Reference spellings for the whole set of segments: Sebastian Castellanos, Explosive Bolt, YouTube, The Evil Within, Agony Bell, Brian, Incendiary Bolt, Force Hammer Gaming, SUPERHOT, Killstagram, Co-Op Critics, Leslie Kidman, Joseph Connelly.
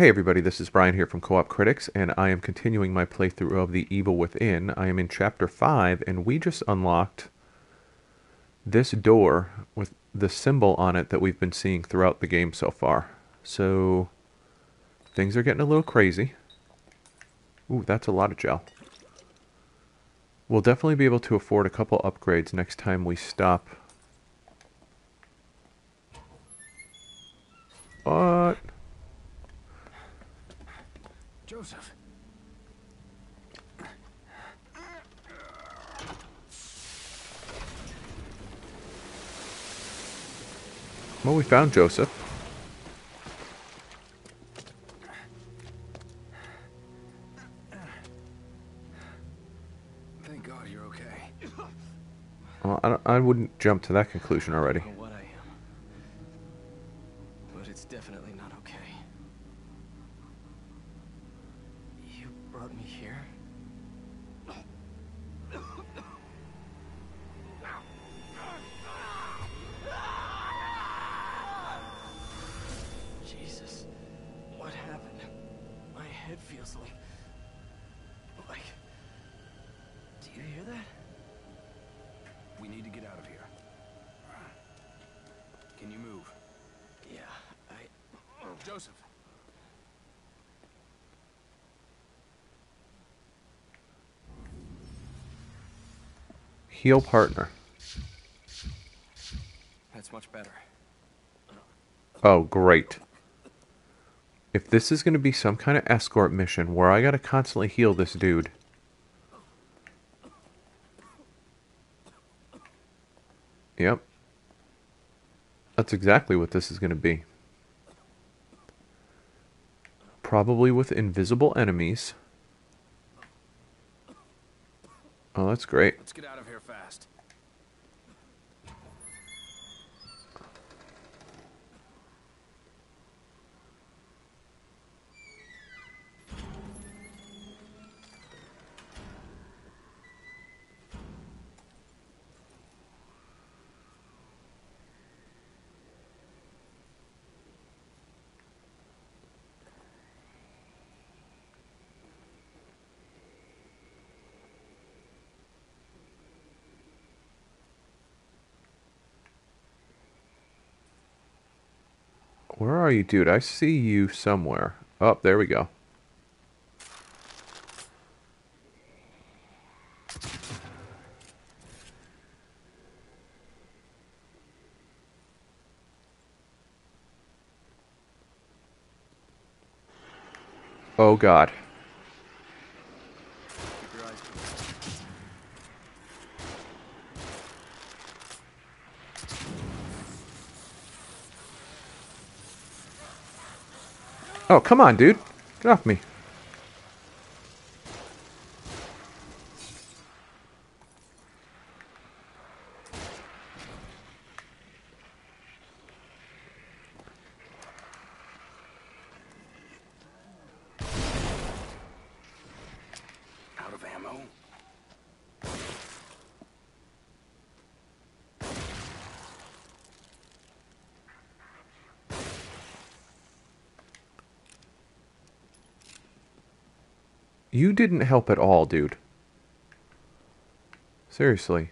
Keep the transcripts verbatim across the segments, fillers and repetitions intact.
Hey everybody, this is Brian here from Co-Op Critics, and I am continuing my playthrough of The Evil Within. I am in Chapter five, and we just unlocked this door with the symbol on it that we've been seeing throughout the game so far. So, things are getting a little crazy. Ooh, that's a lot of gel. We'll definitely be able to afford a couple upgrades next time we stop. What? Joseph. Well, we found Joseph. Thank God you're okay. Well, I, don't, I wouldn't jump to that conclusion already. Joseph. Heal partner. That's much better. Oh, great. If this is going to be some kind of escort mission where I got to constantly heal this dude. Yep. That's exactly what this is going to be. Probably with invisible enemies. Oh, that's great. Let's get out of here fast. Where are you, dude? I see you somewhere. Oh, there we go. Oh, God. Oh, come on, dude. Get off me. Out of ammo. You didn't help at all, dude. Seriously.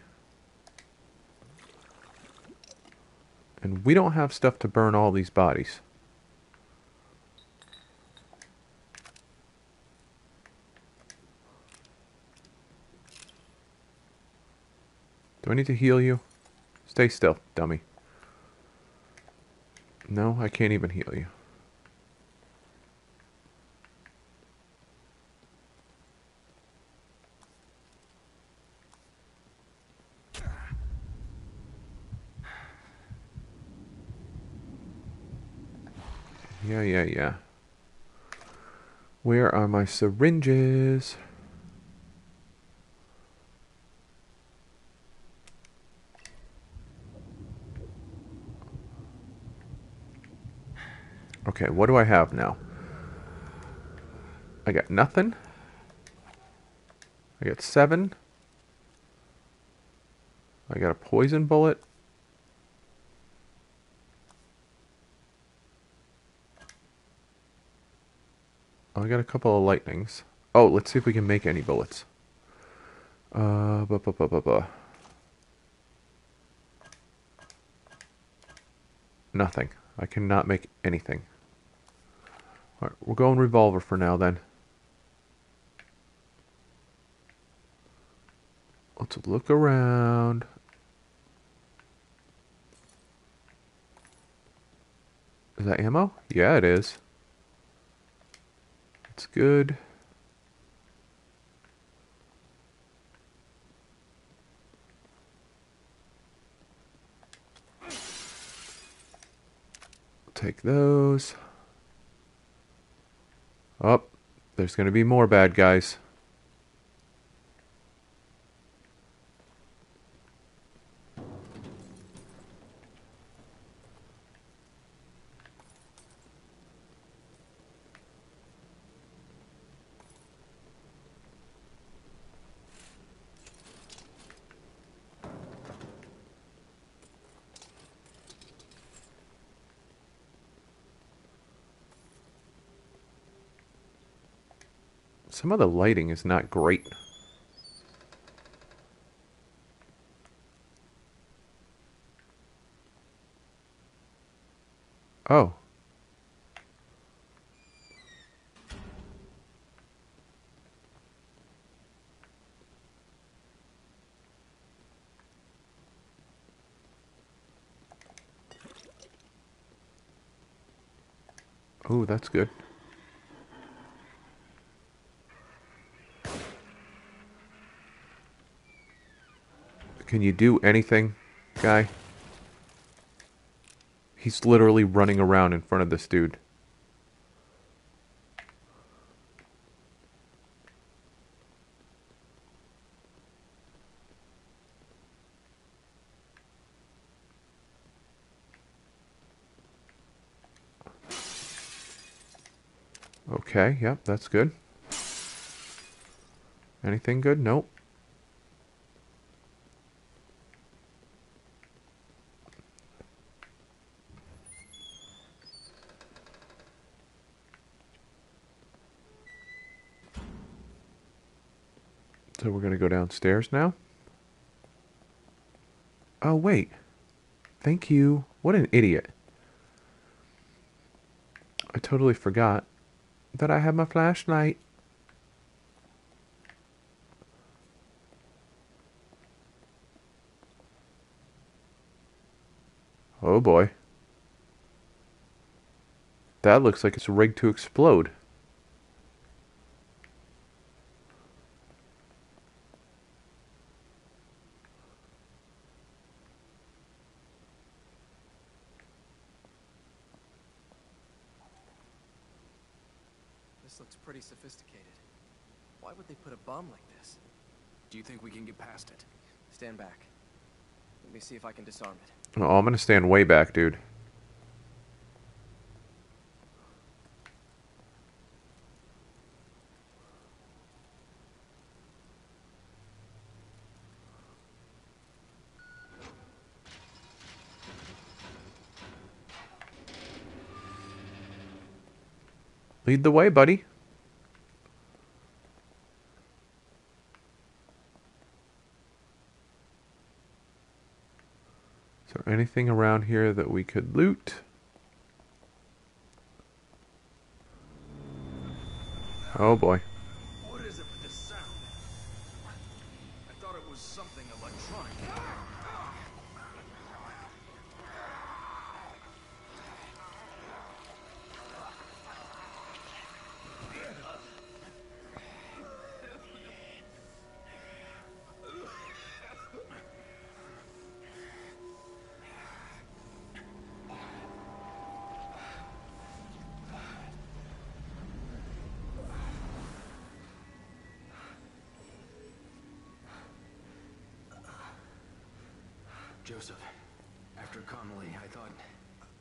And we don't have stuff to burn all these bodies. Do I need to heal you? Stay still, dummy. No, I can't even heal you. Yeah, yeah, yeah. Where are my syringes? Okay, what do I have now? I got nothing. I got seven. I got a poison bullet. I got a couple of lightnings. Oh, let's see if we can make any bullets. Uh, buh, buh, buh, buh, buh. Nothing. I cannot make anything. All right, we're going revolver for now then. Let's look around. Is that ammo? Yeah, it is. It's good. Take those. Oh, there's going to be more bad guys. Some of the lighting is not great. Oh. Oh, that's good. Can you do anything, guy? He's literally running around in front of this dude. Okay, yep, that's good. Anything good? Nope. So we're going to go downstairs now. Oh, wait. Thank you. What an idiot. I totally forgot that I had my flashlight. Oh, boy. That looks like it's rigged to explode. Like this. Do you think we can get past it? Stand back. Let me see if I can disarm it. Oh, I'm gonna stand way back, dude. Lead the way, buddy. Anything around here that we could loot? Oh boy. What is it with this sound? I thought it was something electronic. Joseph, after Connelly, I thought...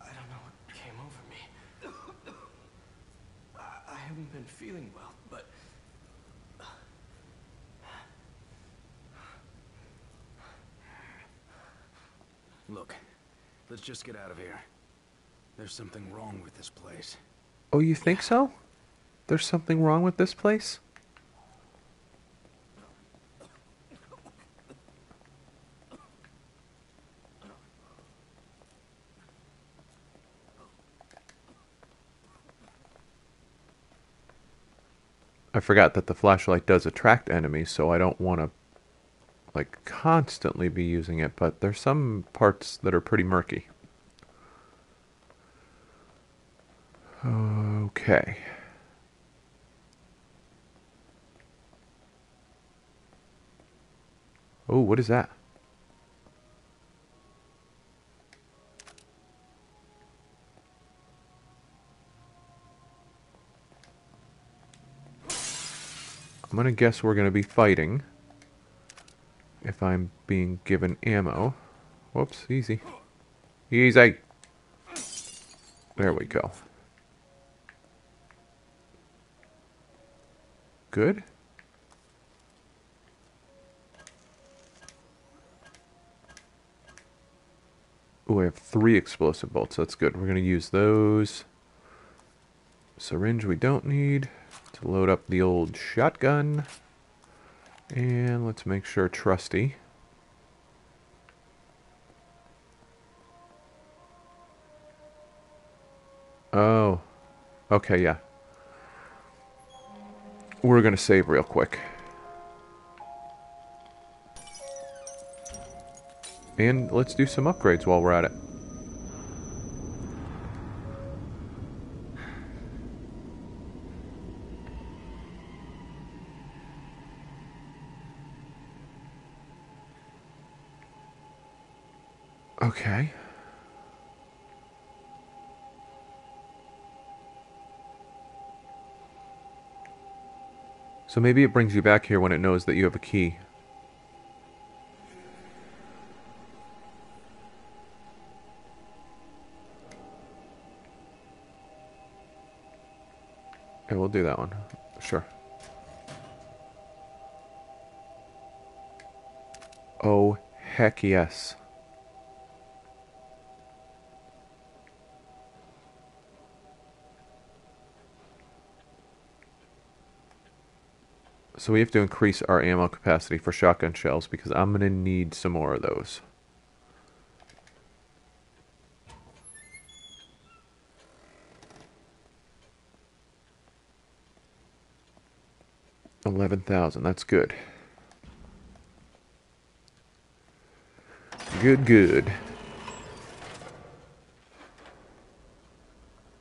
I don't know what came over me. I haven't been feeling well, but... Look, let's just get out of here. There's something wrong with this place. Oh, you think so? There's something wrong with this place? I forgot that the flashlight does attract enemies, so I don't want to, like, constantly be using it, but there's some parts that are pretty murky. Okay. Oh, what is that? I'm gonna guess we're gonna be fighting if I'm being given ammo. Whoops, easy. Easy! There we go. Good. Oh, I have three explosive bolts. That's good. We're going to use those. Syringe we don't need. To load up the old shotgun. And let's make sure trusty. Oh. Okay, yeah. We're going to save real quick. And let's do some upgrades while we're at it. Okay. So maybe it brings you back here when it knows that you have a key. Okay, we'll do that one. Sure. Oh, heck yes. So we have to increase our ammo capacity for shotgun shells because I'm going to need some more of those. eleven thousand, that's good. Good, good.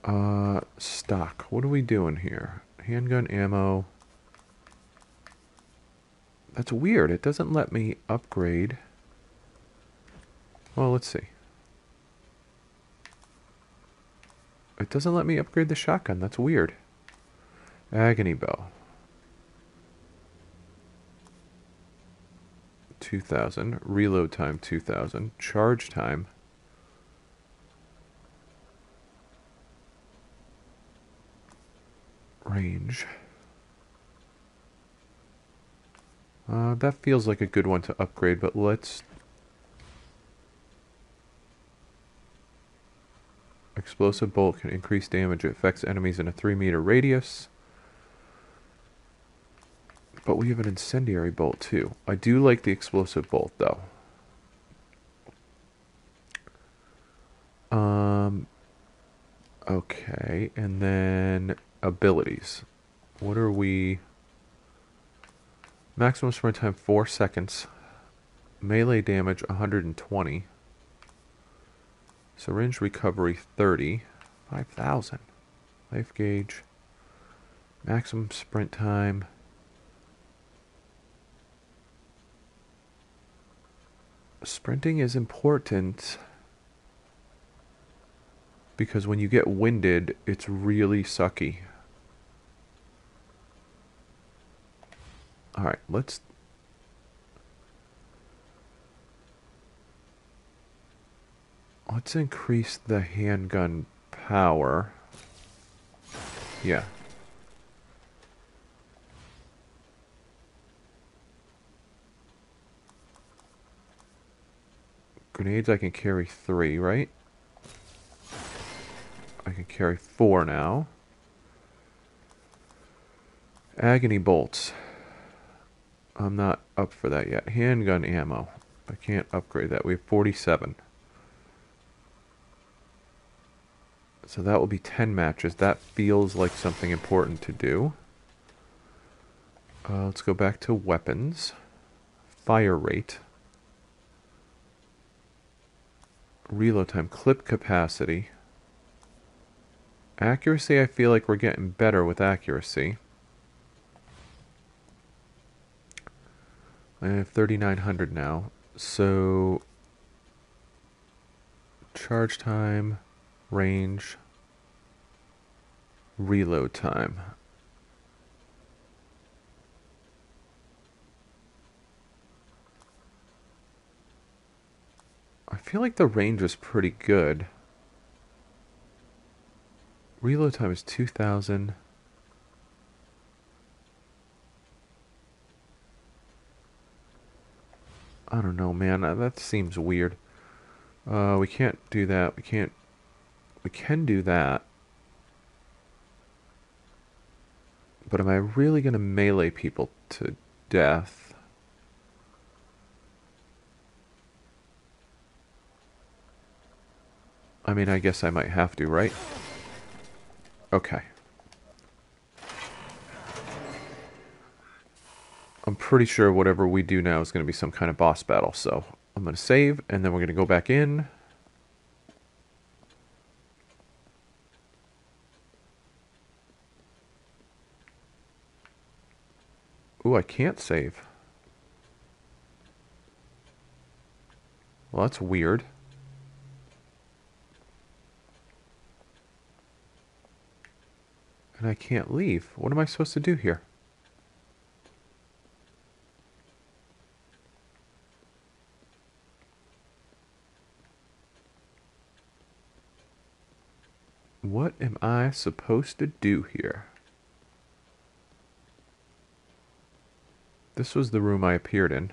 Uh, stock. What are we doing here? Handgun ammo. That's weird. It doesn't let me upgrade. Well, let's see. It doesn't let me upgrade the shotgun. That's weird. Agony Bell. two thousand. Reload time, two thousand. Charge time. Range. Uh, that feels like a good one to upgrade, but let's... Explosive Bolt can increase damage. It affects enemies in a three meter radius. But we have an Incendiary Bolt, too. I do like the Explosive Bolt, though. Um, okay, and then abilities. What are we... Maximum sprint time four seconds. Melee damage one hundred twenty. Syringe recovery thirty. five thousand. Life gauge. Maximum sprint time. Sprinting is important because when you get winded, it's really sucky. Alright, let's... Let's increase the handgun power. Yeah. Grenades I can carry three, right? I can carry four now. Agony Bolts. I'm not up for that yet. Handgun ammo. I can't upgrade that. We have forty-seven. So that will be ten matches. That feels like something important to do. Uh, let's go back to weapons. Fire rate. Reload time. Clip capacity. Accuracy, I feel like we're getting better with accuracy. I have thirty-nine hundred now. So, charge time, range, reload time. I feel like the range is pretty good. Reload time is two thousand. I don't know, man. That seems weird. Uh, we can't do that. We can't... We can do that. But am I really going to melee people to death? I mean, I guess I might have to, right? Okay. I'm pretty sure whatever we do now is going to be some kind of boss battle, so I'm going to save, and then we're going to go back in. Ooh, I can't save. Well, that's weird. And I can't leave. What am I supposed to do here? What am I supposed to do here? This was the room I appeared in.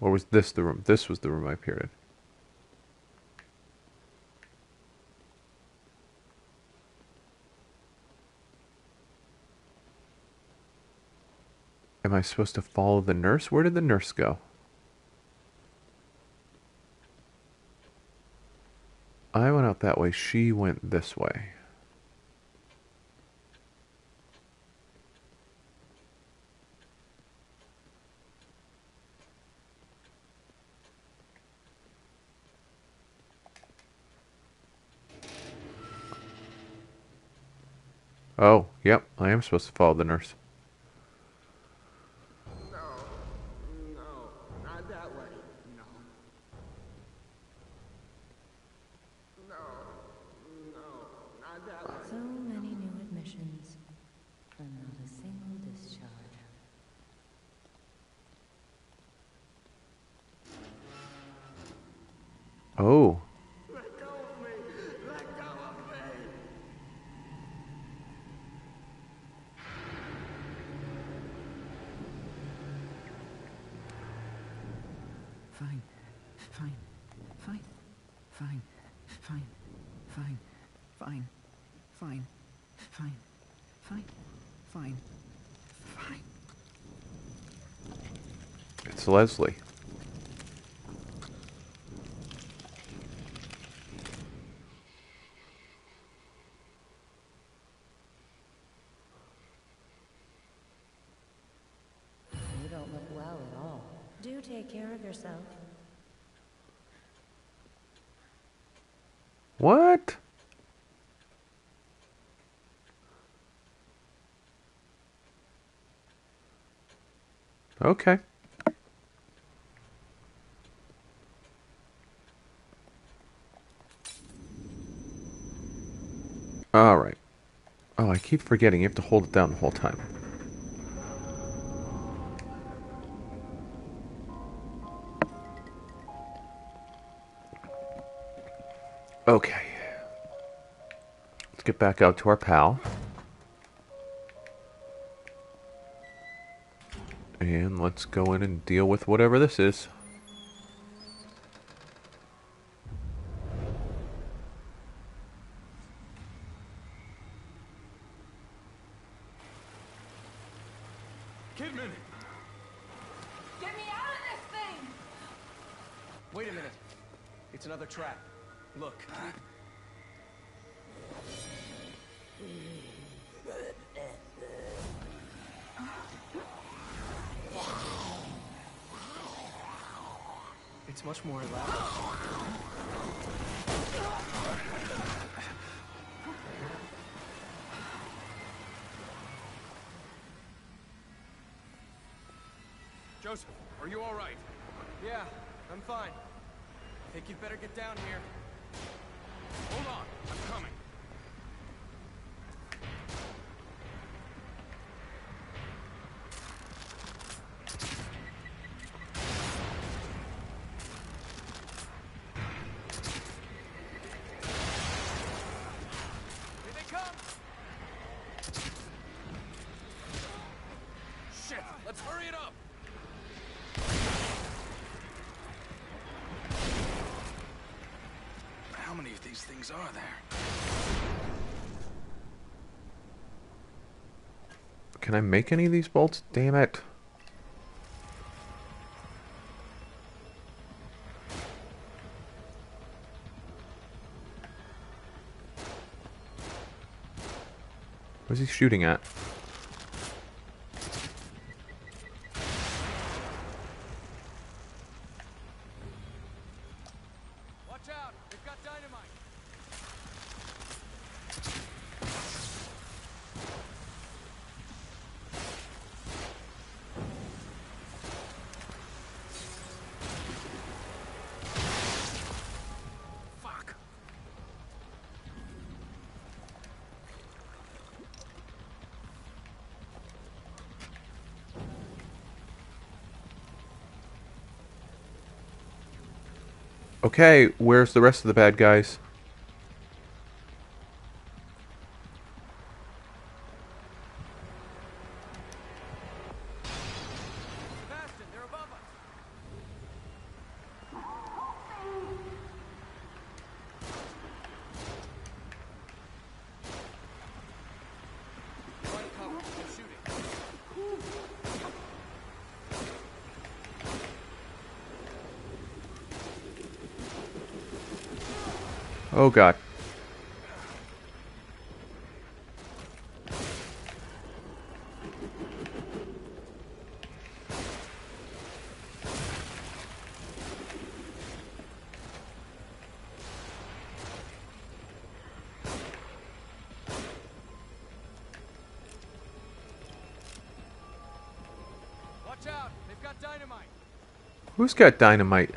Or was this the room? This was the room I appeared in. Am I supposed to follow the nurse? Where did the nurse go? I went out that way. She went this way. Oh, yep. I am supposed to follow the nurse. Oh. Let go of me. Let go of me. Fine. Fine. Fine. Fine. Fine. Fine. Fine. Fine. Fine. Fine. Fine. Fine. It's Leslie. Yourself. What? Okay. All right. Oh, I keep forgetting. You have to hold it down the whole time. Okay, let's get back out to our pal. And let's go in and deal with whatever this is. Wait a minute. Get me out of this thing! Wait a minute. It's another trap. Look. It's much more elaborate. Joseph, are you all right? Yeah, I'm fine. I think you'd better get down here. Hold on, I'm coming. Things are there. Can I make any of these bolts? Damn it. What is he shooting at? Okay, where's the rest of the bad guys? Sebastian, they're above us. One cover, they're shooting. Oh god. Watch out. They've got dynamite. Who's got dynamite?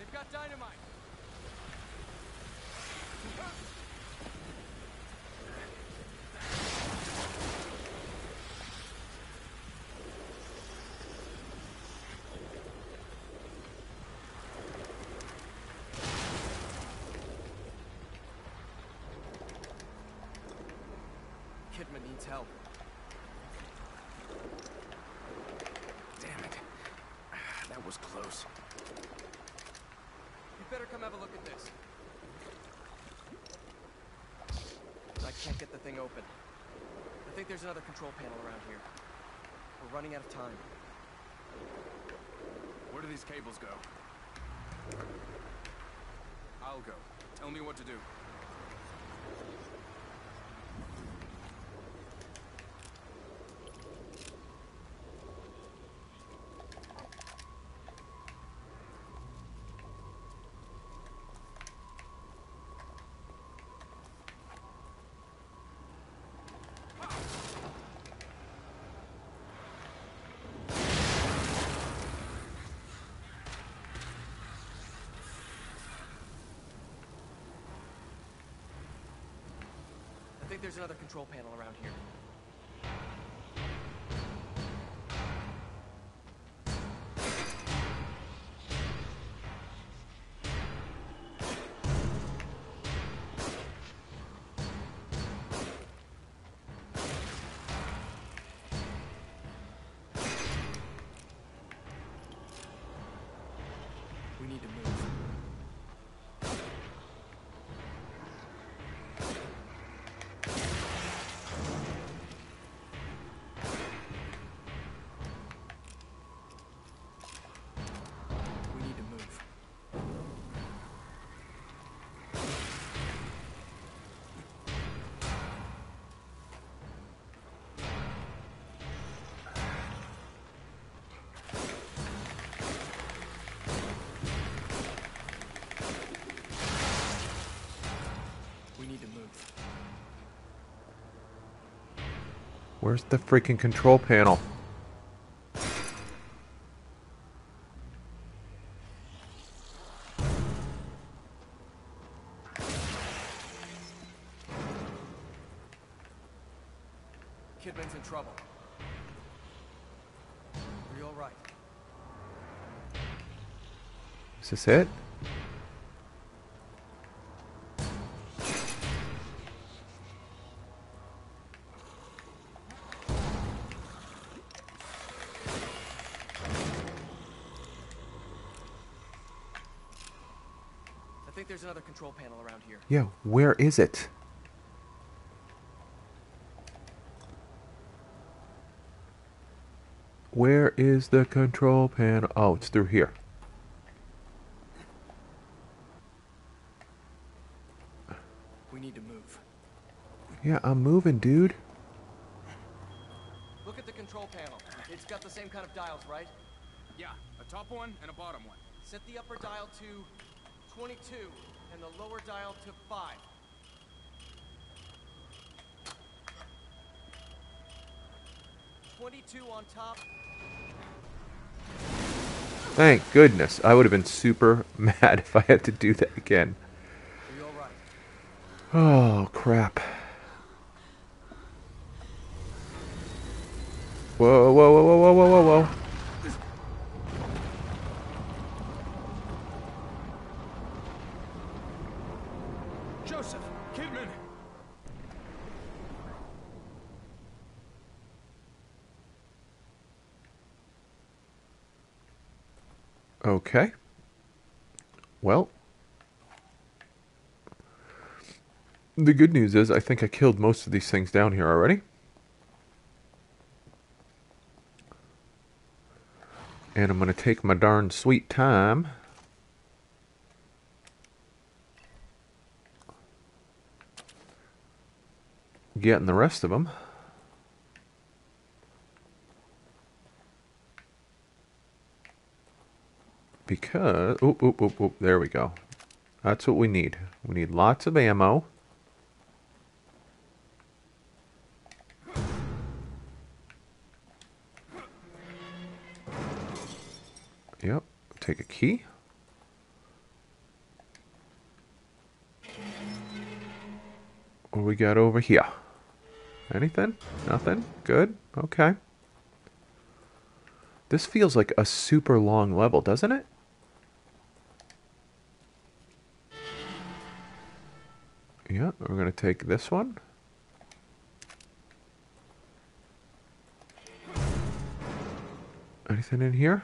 They've got dynamite. needs help. Damn it. That was close. You better come have a look at this. I can't get the thing open. I think there's another control panel around here. We're running out of time. Where do these cables go? I'll go. Tell me what to do. I think there's another control panel around here. We need to move. Where's the freaking control panel? Kidman's in trouble. Are you all right? Is this it? There's another control panel around here. Yeah, where is it? Where is the control panel? Oh, it's through here. We need to move. Yeah, I'm moving, dude. Look at the control panel. It's got the same kind of dials, right? Yeah, a top one and a bottom one. Set the upper dial to twenty-two, and the lower dial to five. twenty-two on top. Thank goodness. I would have been super mad if I had to do that again. Are you all right? Oh, crap. Whoa, whoa, whoa, whoa, whoa, whoa, whoa, whoa. Joseph Kidman. Okay. Well, the good news is I think I killed most of these things down here already. And I'm going to take my darn sweet time. Getting the rest of them. Because, oop, oop, oop, oop, there we go. That's what we need. We need lots of ammo. Yep, take a key. What we got over here? Anything? Nothing? Good? Okay. This feels like a super long level, doesn't it? Yeah, we're going to take this one. Anything in here?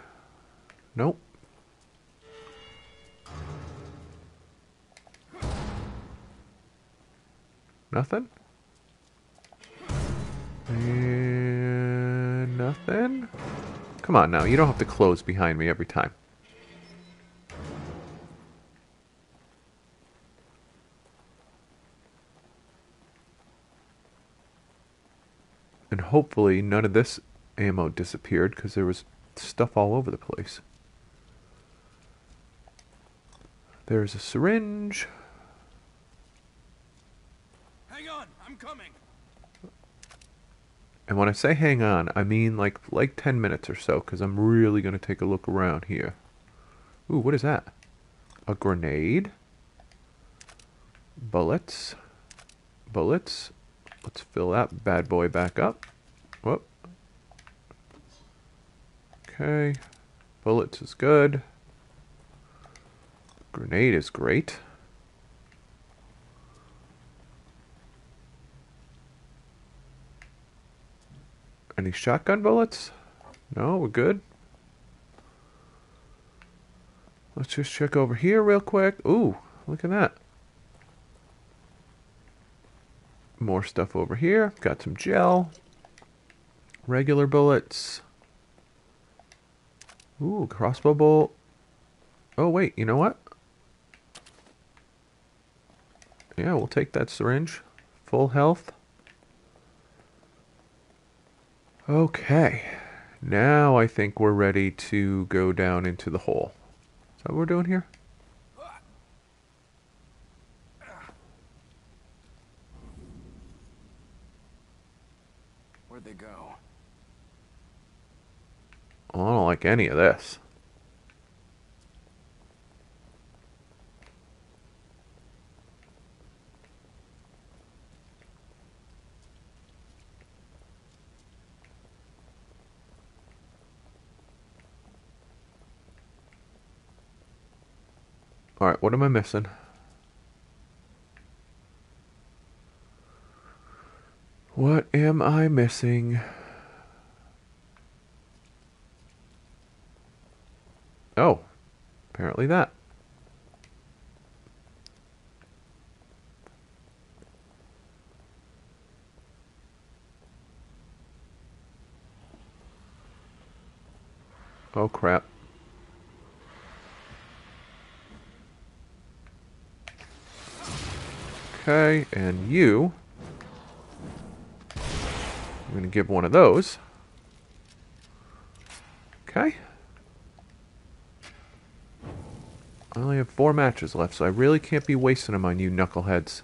Nope. Nothing? And nothing? Come on now, you don't have to close behind me every time. And hopefully none of this ammo disappeared, because there was stuff all over the place. There's a syringe. Hang on, I'm coming. And when I say hang on, I mean like like ten minutes or so, because I'm really going to take a look around here. Ooh, what is that? A grenade. Bullets. Bullets. Let's fill that bad boy back up. Whoop. Okay. Bullets is good. Grenade is great. Any shotgun bullets? No, we're good. Let's just check over here real quick. Ooh, look at that. More stuff over here. Got some gel. Regular bullets. Ooh, crossbow bolt. Oh, wait, you know what? Yeah, we'll take that syringe. Full health. Okay. Now I think we're ready to go down into the hole. Is that what we're doing here? They go. I don't like any of this. All right, what am I missing? What am I missing? Oh, apparently that. Oh, crap. Okay, and you... I'm going to give one of those. Okay. I only have four matches left, so I really can't be wasting them on you knuckleheads.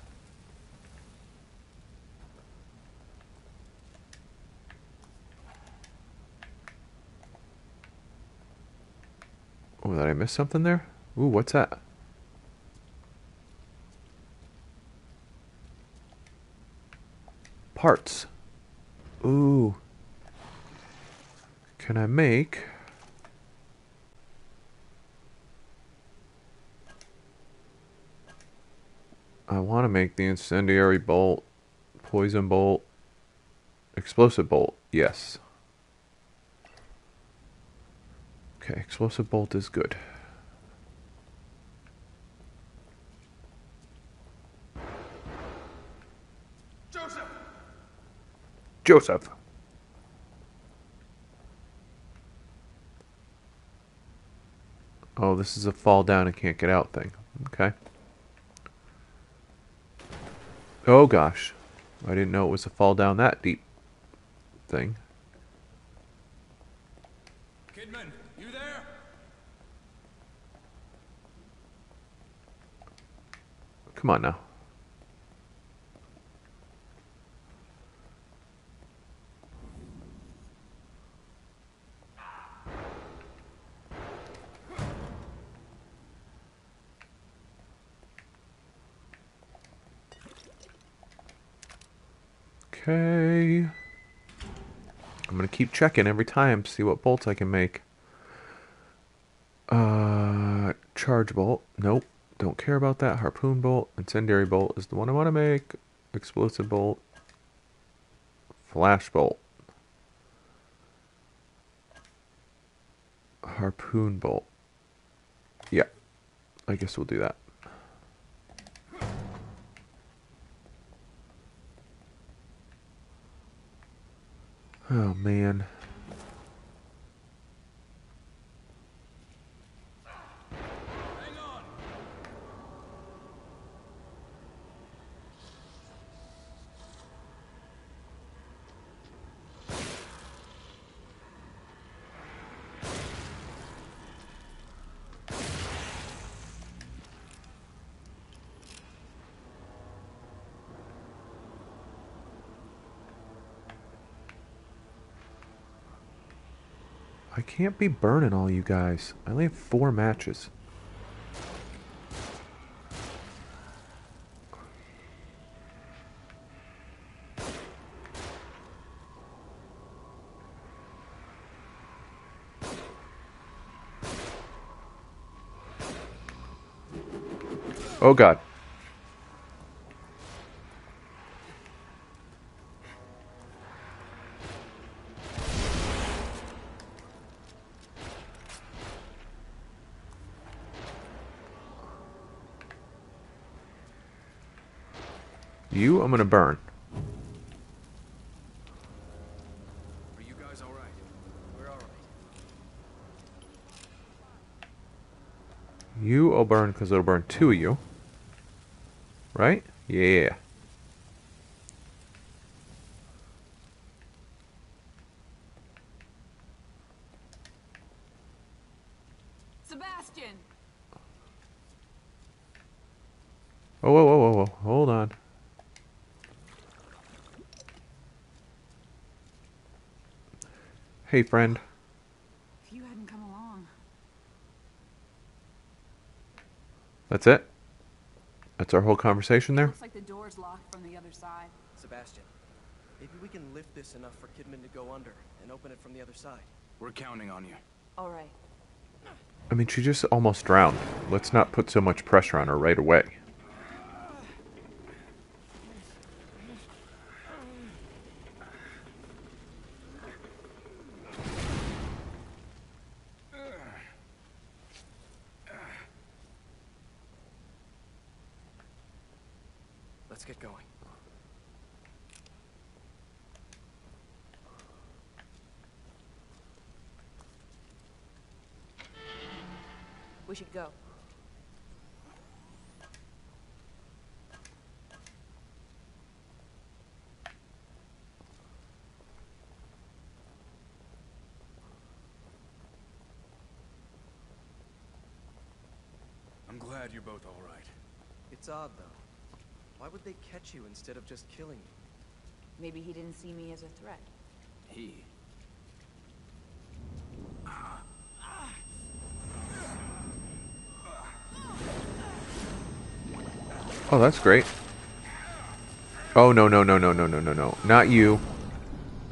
Oh, did I miss something there? Ooh, what's that? Parts. Ooh. Can I make... I want to make the Incendiary Bolt, Poison Bolt, Explosive Bolt, yes. Okay, Explosive Bolt is good. Joseph. Oh, this is a fall down and can't get out thing. Okay. Oh gosh. I didn't know it was a fall down that deep thing. Kidman, you there? Come on now. Okay. I'm going to keep checking every time to see what bolts I can make. Uh, charge bolt. Nope. Don't care about that. Harpoon bolt. Incendiary bolt is the one I want to make. Explosive bolt. Flash bolt. Harpoon bolt. Yeah, I guess we'll do that. Oh, man. I can't be burning all you guys. I only have four matches. Oh God. You, I'm gonna burn. Are you guys all right? We're all right. You, I'll burn because it'll burn two of you. Right? Yeah. Sebastian. Oh, whoa, whoa, whoa, whoa! Hold on. Hey, friend. If you hadn't come along. That's it? That's our whole conversation there? Looks like the door's locked from the other side. Sebastian, maybe we can lift this enough for Kidman to go under and open it from the other side. We're counting on you. All right. I mean, she just almost drowned. Let's not put so much pressure on her right away. Let's get going. We should go. I'm glad you're both all right. It's odd, though. Why would they catch you instead of just killing you? Maybe he didn't see me as a threat. He? Oh, that's great. Oh, no, no, no, no, no, no, no, no. Not you.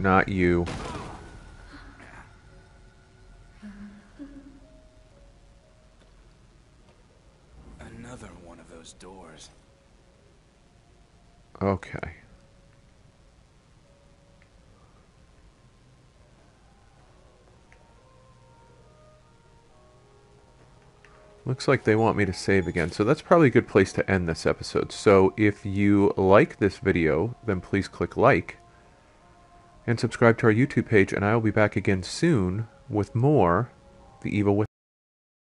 Not you. Another one of those doors. Okay. Looks like they want me to save again, so that's probably a good place to end this episode. So if you like this video, then please click like and subscribe to our YouTube page, and I will be back again soon with more The Evil Within.